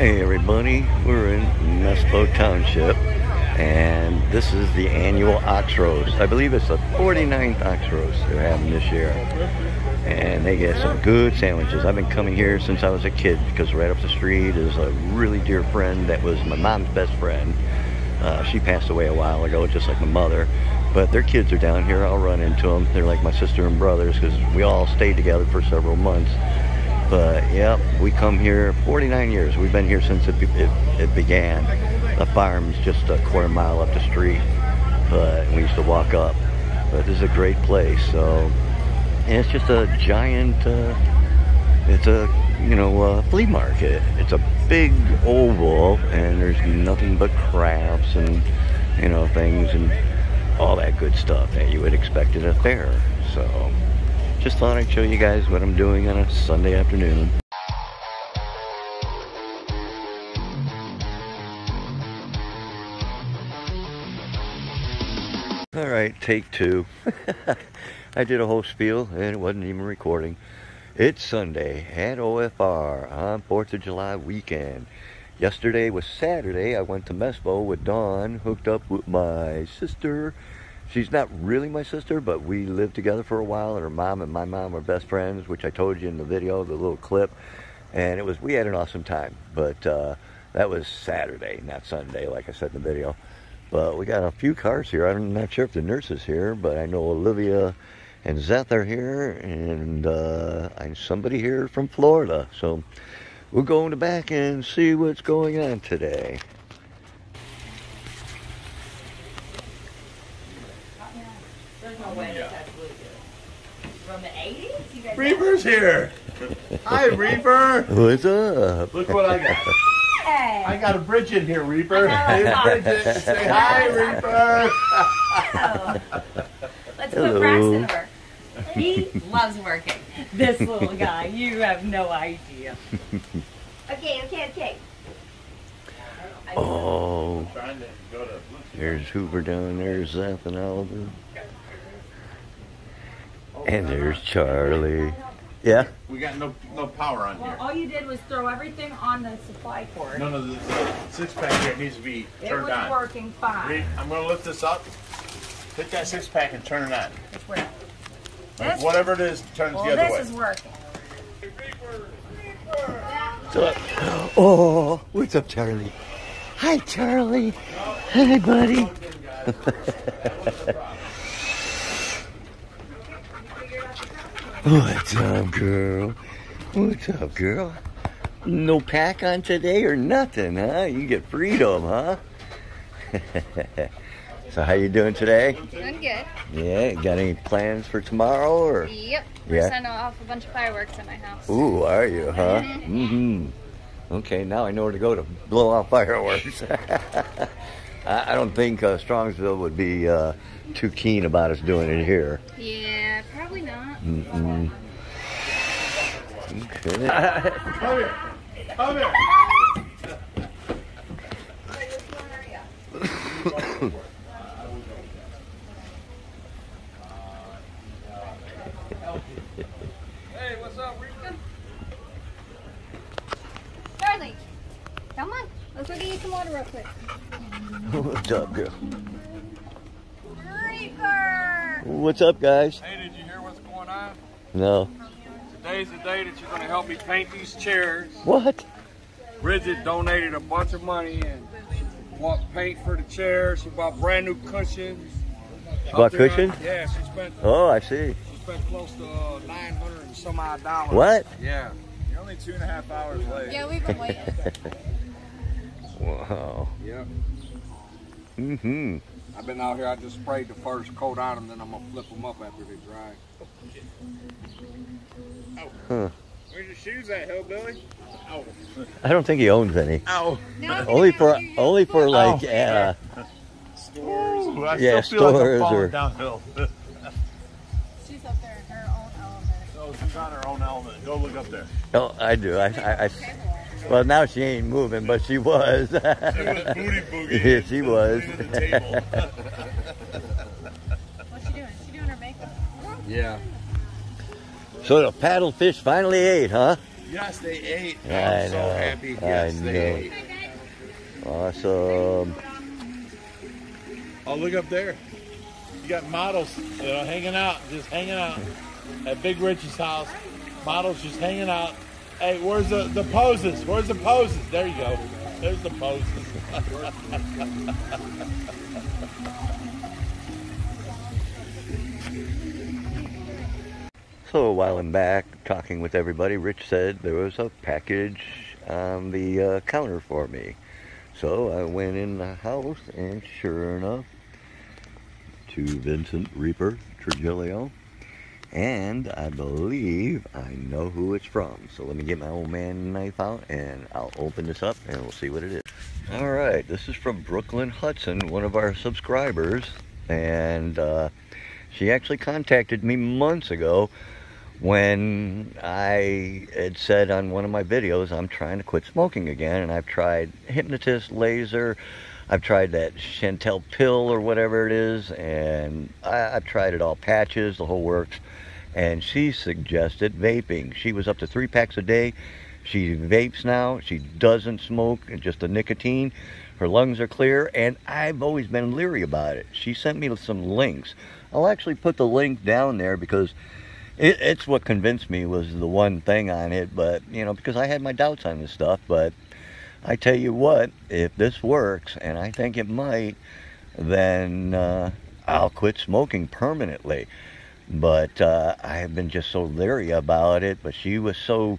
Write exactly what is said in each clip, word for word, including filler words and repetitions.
Hey everybody, we're in Nespo Township and this is the annual Ox Roast. I believe it's the forty-ninth Ox Roast they're having this year. And they get some good sandwiches. I've been coming here since I was a kid because right up the street is a really dear friend that was my mom's best friend. Uh, she passed away a while ago, just like my mother. But their kids are down here. I'll run into them. They're like my sister and brothers because we all stayed together for several months. But yep, we come here forty-nine years. We've been here since it, it, it began. The farm's just a quarter mile up the street, but we used to walk up. But this is a great place. So, and it's just a giant. Uh, it's a you know uh, flea market. It's a big oval, and there's nothing but crafts and you know things and all that good stuff that you would expect at a fair. So. Just thought I'd show you guys what I'm doing on a Sunday afternoon. Alright, take two. I did a whole spiel and it wasn't even recording. It's Sunday at O F R on fourth of July weekend. Yesterday was Saturday. I went to Mespo with Dawn, hooked up with my sister. She's not really my sister, but we lived together for a while, and her mom and my mom were best friends, which I told you in the video, the little clip. And it was, we had an awesome time, but uh, that was Saturday, not Sunday, like I said in the video. But we got a few cars here. I'm not sure if the nurse is here, but I know Olivia and Zeth are here, and uh, I'm somebody here from Florida. So we'll go in the back and see what's going on today. Reaper's here. Hi, Reaper. What's up? Look what I got. Hey. I got a Bridget here, Reaper. Hey, Bridget. Say hi, Reaper. Oh. Let's Hello. Put Braxton to work. He loves working. This little guy, you have no idea. Okay, okay, okay. Oh. There's Hoover down there, Zeth and Oliver. And there's Charlie. Yeah? We got no no power on well, here. Well, all you did was throw everything on the supply cord. No, no, the, the six-pack here needs to be turned on. It was on. Working fine. I'm going to lift this up, hit that six-pack, and turn it on. It's working. Like whatever it is, turn it well, the other way. Well, this is working. What's up? Oh, what's up, Charlie? Hi, Charlie. Hi, buddy. What's up, girl? What's up, girl? No pack on today or nothing, huh? You get freedom, huh? So how you doing today? Doing good. Yeah, got any plans for tomorrow? Or? Yep. We're yeah. sending off a bunch of fireworks at my house. Ooh, are you, huh? Mm-hmm. Okay, now I know where to go to blow out fireworks. I don't think uh, Strongsville would be uh, too keen about us doing it here. Yeah, probably not. Mm-mm. Okay. Come here. Come here. Hey, what's up, Reaper? Charlie, come on. Let's go get you some water real quick. What's up, girl? Reaper! What's up, guys? Hey, did you hear what's going on? No. Today's the day that you're going to help me paint these chairs. What? Bridget donated a bunch of money and she bought paint for the chairs. She bought brand new cushions. She bought cushions? Yeah, she spent. Oh, I see. She spent close to uh, nine hundred and some odd dollars. What? Yeah. You're only two and a half hours late. Yeah, we've been waiting. Wow. Yep. Mm-hmm. I've been out here. I just sprayed the first coat on them, then I'm gonna flip them up after they dry. Oh. Huh. Where's your shoes at, hillbilly? Oh. I don't think he owns any. Oh. No, only for only for like oh. uh, stores. Ooh, I yeah, still feel stores like I'm or downhill. She's up there in her own element. Oh, she's on her own element. Go look up there. No, I do. I. I, I Well, now she ain't moving, but she was. She was booty boogie. Yeah, she was. What's she doing? She doing her makeup? Yeah. So the paddlefish finally ate, huh? Yes, they ate. Yeah, I'm so happy. Yes, I know. They ate. Awesome. Oh, look up there. You got models, you know, hanging out, just hanging out at Big Richie's house. Models just hanging out. Hey, where's the, the poses? Where's the poses? There you go. There's the poses. So a while I'm back, talking with everybody, Rich said there was a package on the uh, counter for me. So I went in the house, and sure enough, to Vincent Reaper Trigilio. And I believe I know who it's from. So let me get my old man knife out and I'll open this up and we'll see what it is. All right, this is from Brooklyn Hudson, one of our subscribers. And uh, she actually contacted me months ago when I had said on one of my videos, I'm trying to quit smoking again. And I've tried hypnotist, laser. I've tried that Chantel pill or whatever it is, and I, I've tried it all, patches, the whole works. And she suggested vaping. She was up to three packs a day. She vapes now. She doesn't smoke, just the nicotine. Her lungs are clear, and I've always been leery about it. She sent me some links. I'll actually put the link down there because it, it's what convinced me was the one thing on it. But, you know, because I had my doubts on this stuff, but I tell you what, if this works, and I think it might, then uh, I'll quit smoking permanently. But uh, I have been just so leery about it, but she was so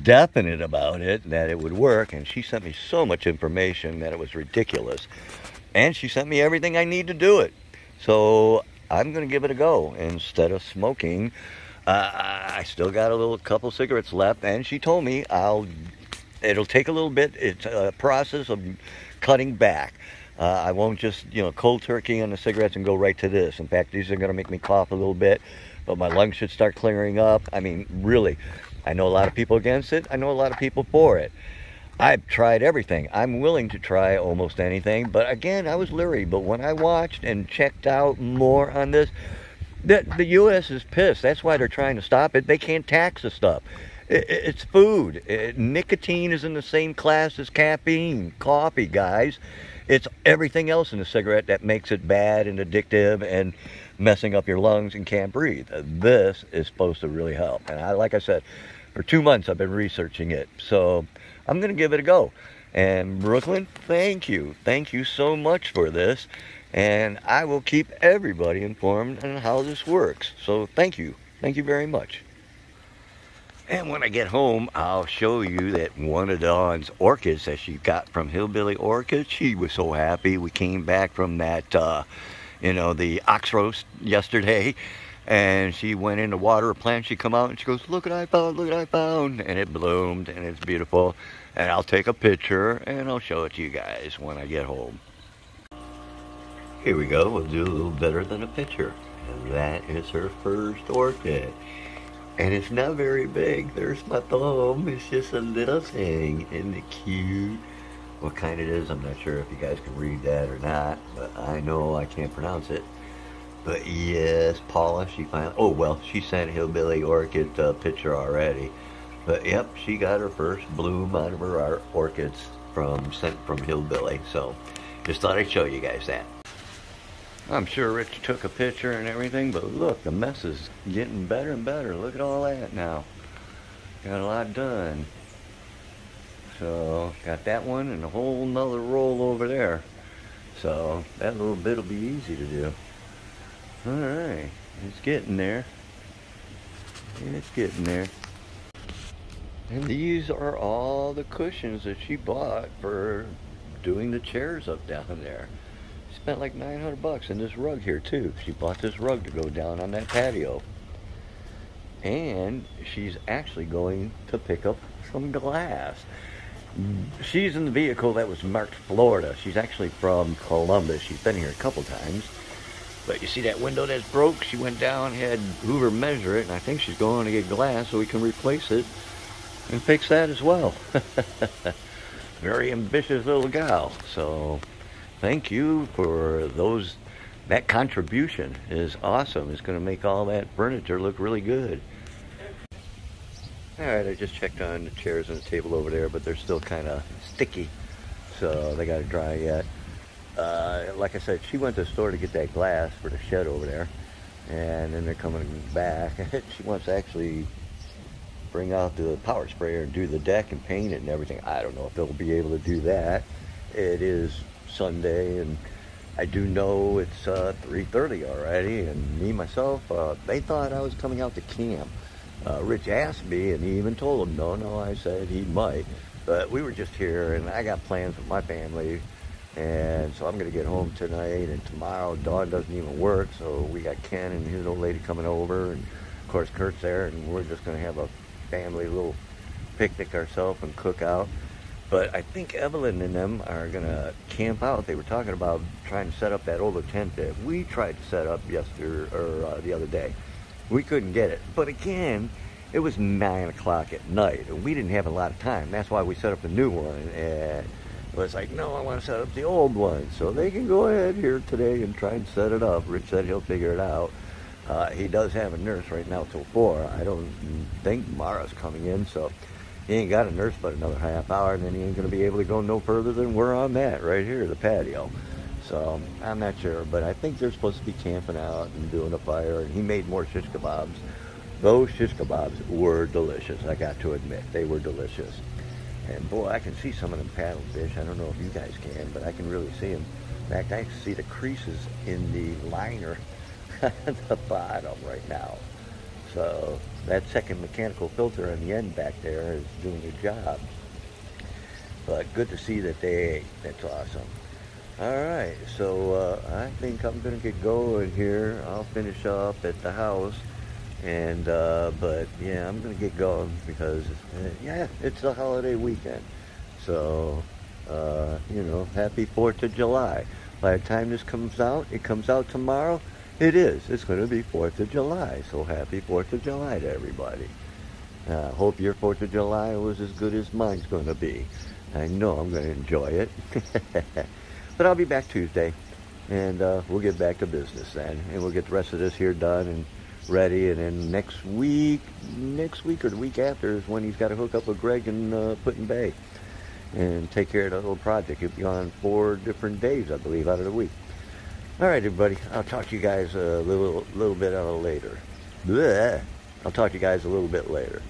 definite about it that it would work, and she sent me so much information that it was ridiculous. And she sent me everything I need to do it. So I'm going to give it a go instead of smoking. Uh, I still got a little couple cigarettes left, and she told me I'll... It'll take a little bit. It's a process of cutting back. Uh, I won't just, you know, cold turkey on the cigarettes and go right to this. In fact, these are going to make me cough a little bit, but my lungs should start clearing up. I mean, really, I know a lot of people against it. I know a lot of people for it. I've tried everything. I'm willing to try almost anything, but again, I was leery. But when I watched and checked out more on this, the, the U S is pissed. That's why they're trying to stop it. They can't tax the stuff. It's food. It, nicotine is in the same class as caffeine, coffee, guys. It's everything else in the cigarette that makes it bad and addictive and messing up your lungs and can't breathe. This is supposed to really help. And I, like I said, for two months I've been researching it. So I'm going to give it a go. And Brooklyn, thank you. Thank you so much for this. And I will keep everybody informed on how this works. So thank you. Thank you very much. And when I get home, I'll show you that one of Dawn's orchids that she got from Hillbilly Orchids. She was so happy. We came back from that, uh, you know, the Ox Roast yesterday. And she went in to water a plant. She come out and she goes, look what I found, look what I found. And it bloomed and it's beautiful. And I'll take a picture and I'll show it to you guys when I get home. Here we go. We'll do a little better than a picture. And that is her first orchid. And it's not very big. There's my thumb. It's just a little thing. Isn't it cute? What kind it is, I'm not sure if you guys can read that or not. But I know I can't pronounce it. But yes, Paula, she finally... Oh, well, she sent Hillbilly Orchid uh, picture already. But yep, she got her first bloom out of her orchids from sent from Hillbilly. So, just thought I'd show you guys that. I'm sure Rich took a picture and everything, but look, the mess is getting better and better. Look at all that now. Got a lot done. So, got that one and a whole nother roll over there. So, that little bit will be easy to do. Alright, it's getting there. It's getting there. And these are all the cushions that she bought for doing the chairs up down there. Spent like nine hundred bucks in this rug here too. She bought this rug to go down on that patio. And she's actually going to pick up some glass. She's in the vehicle that was marked Florida. She's actually from Columbus. She's been here a couple times. But you see that window that's broke? She went down, had Hoover measure it, and I think she's going to get glass so we can replace it and fix that as well. Very ambitious little gal. So... thank you for those. That contribution is awesome. It's going to make all that furniture look really good. Alright, I just checked on the chairs and the table over there, but they're still kind of sticky, so they gotta dry yet. Uh, like I said, she went to the store to get that glass for the shed over there, and then they're coming back. She wants to actually bring out the power sprayer and do the deck and paint it and everything. I don't know if they'll be able to do that. It is Sunday, and I do know it's uh, three thirty already, and me, myself, uh, they thought I was coming out to camp. Uh, Rich asked me, and he even told him, no, no, I said he might. But we were just here, and I got plans with my family, and so I'm going to get home tonight, and tomorrow Dawn doesn't even work, so we got Ken and his old lady coming over, and of course Kurt's there, and we're just going to have a family little picnic ourselves and cook out. But I think Evelyn and them are going to camp out. They were talking about trying to set up that older tent that we tried to set up yesterday or uh, the other day. We couldn't get it. But again, it was nine o'clock at night. We didn't have a lot of time. That's why we set up the new one. And it was like, no, I want to set up the old one. So they can go ahead here today and try and set it up. Rich said he'll figure it out. Uh, he does have a nurse right now till four. I don't think Mara's coming in, so he ain't got a nurse but another half hour, and then he ain't going to be able to go no further than where I'm at, right here, the patio. So, I'm not sure, but I think they're supposed to be camping out and doing a fire, and he made more shish kebabs. Those shish kebabs were delicious, I got to admit. They were delicious. And boy, I can see some of them paddlefish. I don't know if you guys can, but I can really see them. In fact, I can see the creases in the liner at the bottom right now. So that second mechanical filter on the end back there is doing a job. But good to see that they ate. That's awesome. All right, so uh, I think I'm gonna get going here. I'll finish up at the house, and uh, but yeah, I'm gonna get going because uh, yeah, it's the holiday weekend. So uh, you know, happy fourth of July. By the time this comes out, it comes out tomorrow. It is. It's going to be fourth of July, so happy fourth of July to everybody. I uh, hope your fourth of July was as good as mine's going to be. I know I'm going to enjoy it. But I'll be back Tuesday, and uh, we'll get back to business then. And we'll get the rest of this here done and ready. And then next week, next week or the week after is when he's got to hook up with Greg and uh, Put-in-Bay and take care of that little project. He'll be on four different days, I believe, out of the week. All right, everybody. I'll talk to you guys a little little bit later. Bleh. I'll talk to you guys a little bit later.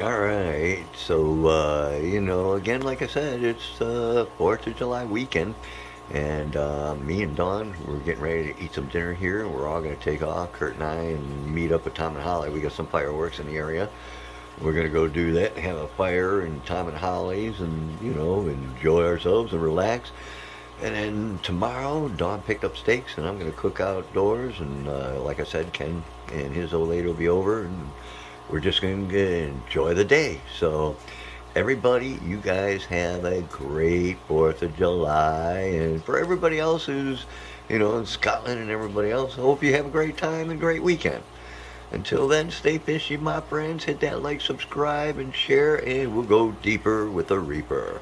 All right. So, uh, you know, again, like I said, it's uh, fourth of July weekend. And uh, me and Dawn, we're getting ready to eat some dinner here. We're all going to take off, Kurt and I, and meet up with Tom and Holly. We got some fireworks in the area. We're going to go do that and have a fire and Tom and Holly's and, you know, enjoy ourselves and relax. And then tomorrow, Dawn picked up steaks, and I'm going to cook outdoors. And uh, like I said, Ken and his old lady will be over, and we're just going to enjoy the day. So, everybody, you guys have a great fourth of July. And for everybody else who's, you know, in Scotland and everybody else, I hope you have a great time and great weekend. Until then, stay fishy, my friends. Hit that like, subscribe, and share, and we'll go deeper with the Reaper.